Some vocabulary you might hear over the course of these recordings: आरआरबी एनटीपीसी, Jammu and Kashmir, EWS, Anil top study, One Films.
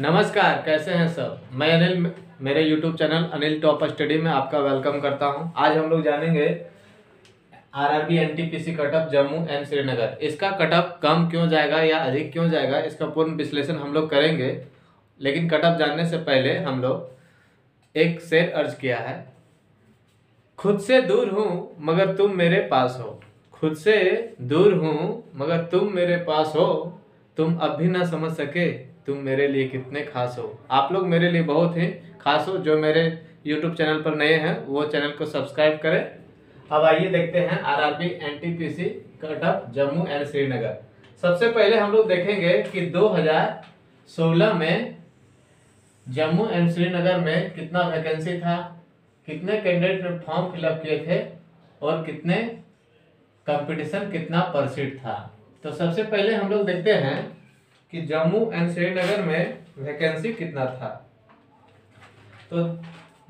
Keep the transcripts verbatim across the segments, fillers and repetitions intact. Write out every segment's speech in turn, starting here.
नमस्कार, कैसे हैं सब। मैं अनिल, मेरे YouTube channel Anil top study में आपका वेलकम करता हूं। आज हम लोग जानेंगे आरआरबी एनटीपीसी cut off Jammu and Srinagar. इसका कटअप कम क्यों जाएगा या अधिक क्यों जाएगा, इसका पूर्ण विश्लेषण हम लोग करेंगे। लेकिन कटअप जानने से पहले हम लोग एक शेर अर्ज किया है। खुद से दूर हूँ मगर तुम मेरे पास हो, खुद से दूर हूँ मगर तुम मेरे पास हो, तुम अब भी ना समझ सके तुम मेरे लिए कितने खास हो। आप लोग मेरे लिए बहुत ही खास हो। जो मेरे यूट्यूब चैनल पर नए हैं वो चैनल को सब्सक्राइब करें। अब आइए देखते हैं आरआरबी एनटीपीसी cut off Jammu and Srinagar. सबसे पहले हम लोग देखेंगे कि दो हज़ार सोलह में जम्मू एंड श्रीनगर में कितना वैकेंसी था, कितने कैंडिडेट ने फॉर्म फिलअप किए थे और कितने कंपटीशन कितना परसेंट था। तो सबसे पहले हम लोग देखते हैं कि जम्मू एंड श्रीनगर में वैकेंसी कितना था। तो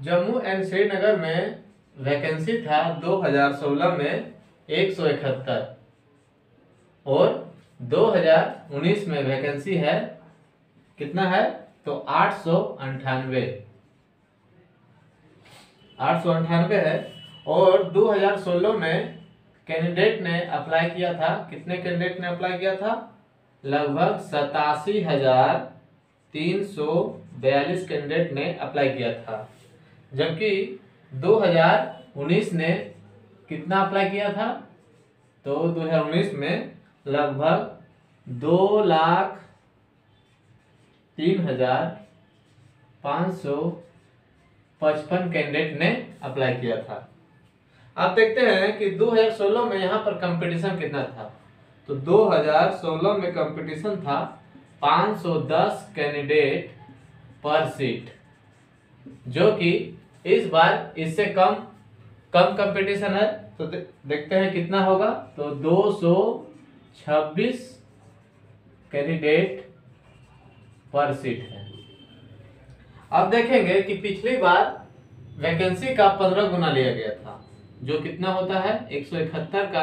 जम्मू एंड श्रीनगर में वैकेंसी था दो हज़ार सोलह में एक सौ इकहत्तर और दो हज़ार उन्नीस में वैकेंसी है कितना है तो आठ सौ अंठानवे आठ सौ अंठानवे है। और दो हज़ार सोलह में कैंडिडेट ने अप्लाई किया था, कितने कैंडिडेट ने अप्लाई किया था, लगभग सतासी हजार तीन सौ बयालीस कैंडिडेट ने अप्लाई किया था। जबकि दो हज़ार उन्नीस ने कितना अप्लाई किया था तो दो हज़ार उन्नीस में लगभग दो लाख तीन हजार पाँच सौ पचपन कैंडिडेट ने अप्लाई किया था। आप देखते हैं कि दो हज़ार सोलह में यहाँ पर कंपटीशन कितना था तो दो हज़ार सोलह में कंपटीशन था पाँच सौ दस कैंडिडेट पर सीट, जो कि इस बार इससे कम कम कंपटीशन है। तो दे, देखते हैं कितना होगा तो दो सौ छब्बीस कैंडिडेट पर सीट है। अब देखेंगे कि पिछली बार वैकेंसी का पंद्रह गुना लिया गया था, जो कितना होता है एक सौ इकहत्तर का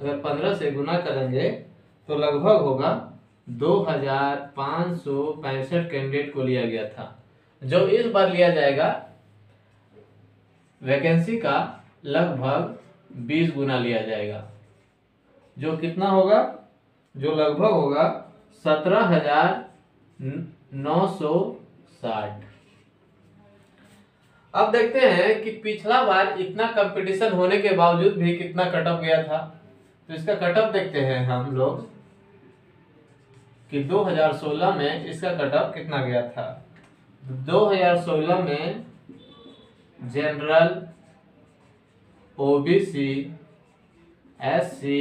अगर पंद्रह से गुना करेंगे तो लगभग होगा दो हजार पाँच सौ पैंसठ कैंडिडेट को लिया गया था। जो इस बार लिया जाएगा वैकेंसी का लगभग बीस गुना लिया जाएगा, जो कितना होगा जो लगभग होगा सत्रह हजार नौ सौ साठ। अब देखते हैं कि पिछला बार इतना कंपटीशन होने के बावजूद भी कितना कट ऑफ गया था। तो इसका कटअप देखते हैं हम लोग कि दो हज़ार सोलह में इसका कटअप कितना गया था। दो हज़ार सोलह में जनरल, ओबीसी, एससी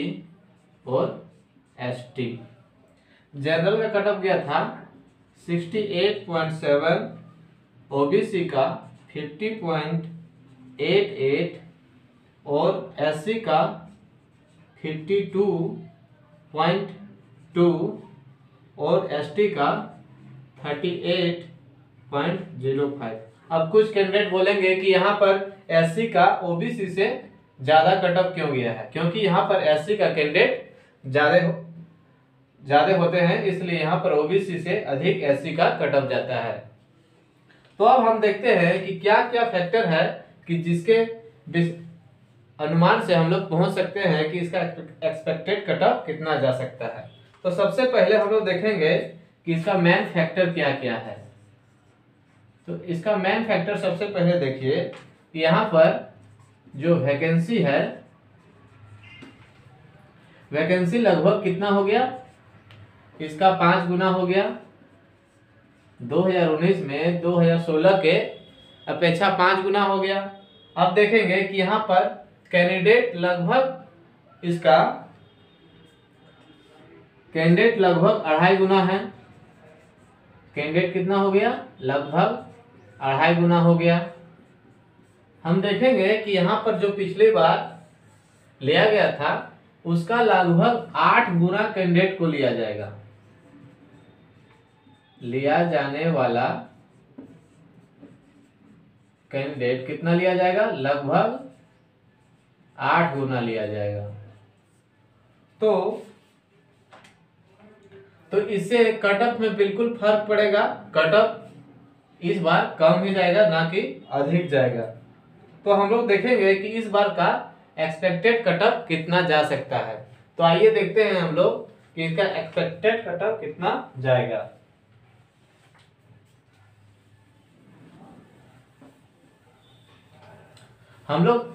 और एसटी। जनरल का कटअप गया था अड़सठ पॉइंट सात, ओबीसी का पचास पॉइंट आठ आठ और एससी का बावन पॉइंट दो और एसटी का अड़तीस पॉइंट शून्य पाँच। अब कुछ कैंडिडेट बोलेंगे कि यहाँ पर एससी का ओबीसी से ज़्यादा कट ऑफ क्यों गया है, क्योंकि यहाँ पर एससी का कैंडिडेट ज़्यादा हो, ज़्यादा होते हैं, इसलिए यहाँ पर ओबीसी से अधिक एससी का कट ऑफ जाता है। तो अब हम देखते हैं कि क्या क्या फैक्टर है कि जिसके अनुमान से हम लोग पहुंच सकते हैं कि इसका एक्सपेक्टेड कट ऑफ कितना जा सकता है। तो सबसे पहले हम लोग देखेंगे कि इसका मेन फैक्टर क्या क्या है। तो इसका मेन फैक्टर सबसे पहले देखिए यहाँ पर जो वैकेंसी है, वैकेंसी लगभग कितना हो गया, इसका पाँच गुना हो गया। दो हज़ार उन्नीस में दो हज़ार सोलह के अपेक्षा पाँच गुना हो गया। अब देखेंगे कि यहाँ पर कैंडिडेट लगभग इसका कैंडिडेट लगभग अढ़ाई गुना है। कैंडिडेट कितना हो गया, लगभग अढ़ाई गुना हो गया। हम देखेंगे कि यहाँ पर जो पिछली बार लिया गया था उसका लगभग आठ गुना कैंडिडेट को लिया जाएगा। लिया जाने वाला कैंडिडेट कितना लिया जाएगा, लगभग आठ गुना लिया जाएगा। तो तो इससे कट ऑफ में बिल्कुल फर्क पड़ेगा, कट ऑफ इस बार कम ही जाएगा ना कि अधिक जाएगा। तो हम लोग देखेंगे कि इस बार का एक्सपेक्टेड कट ऑफ कितना जा सकता है। तो आइए देखते हैं हम लोग कि इसका एक्सपेक्टेड कट ऑफ कितना जाएगा। हम लोग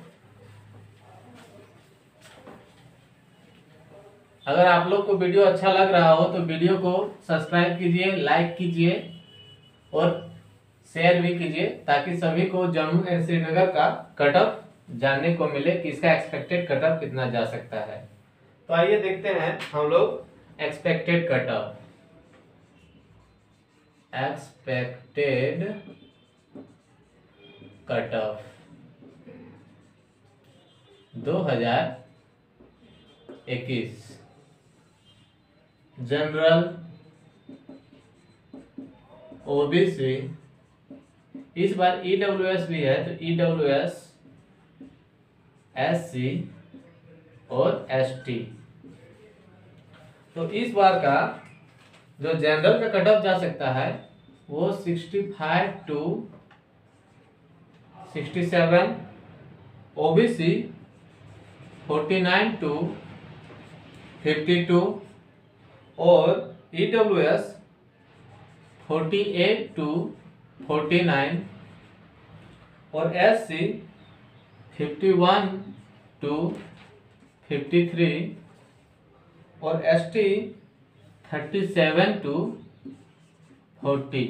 अगर आप लोग को वीडियो अच्छा लग रहा हो तो वीडियो को सब्सक्राइब कीजिए, लाइक कीजिए और शेयर भी कीजिए, ताकि सभी को जम्मू एंड श्रीनगर का कट ऑफ जानने को मिले कि इसका एक्सपेक्टेड कट ऑफ कितना जा सकता है। तो आइए देखते हैं हम लोग expected cut off, expected cut off दो हजार इक्कीस जनरल ओबीसी, इस बार ईडब्ल्यूएस भी है तो ईडब्ल्यूएस, एससी और एसटी। तो इस बार का जो जनरल का कट ऑफ जा सकता है वो sixty five to sixty seven, OBC forty nine to fifty two और EWS forty eight to forty nine और SC fifty one to fifty three और ST thirty seven to forty.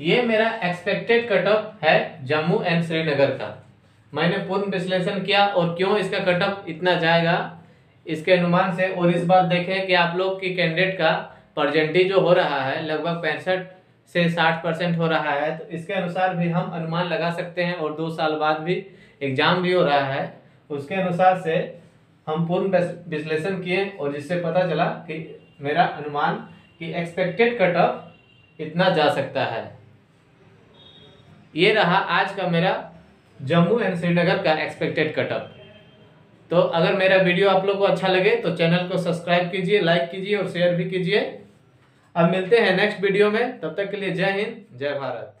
ये मेरा एक्सपेक्टेड कट ऑफ है Jammu and Srinagar का। मैंने पूर्ण विश्लेषण किया और क्यों इसका कट ऑफ इतना जाएगा इसके अनुमान से, और इस बार देखें कि आप लोग की कैंडिडेट का परसेंटेज जो हो रहा है लगभग पैंसठ से साठ परसेंट हो रहा है, तो इसके अनुसार भी हम अनुमान लगा सकते हैं। और दो साल बाद भी एग्जाम भी हो रहा है, उसके अनुसार से हम पूर्ण विश्लेषण किए और जिससे पता चला कि मेरा अनुमान कि एक्सपेक्टेड कट ऑफ इतना जा सकता है। ये रहा आज का मेरा जम्मू एंड श्रीनगर का एक्सपेक्टेड कट ऑफ। तो अगर मेरा वीडियो आप लोग को अच्छा लगे तो चैनल को सब्सक्राइब कीजिए, लाइक कीजिए और शेयर भी कीजिए। अब मिलते हैं नेक्स्ट वीडियो में, तब तक के लिए जय हिंद, जय भारत।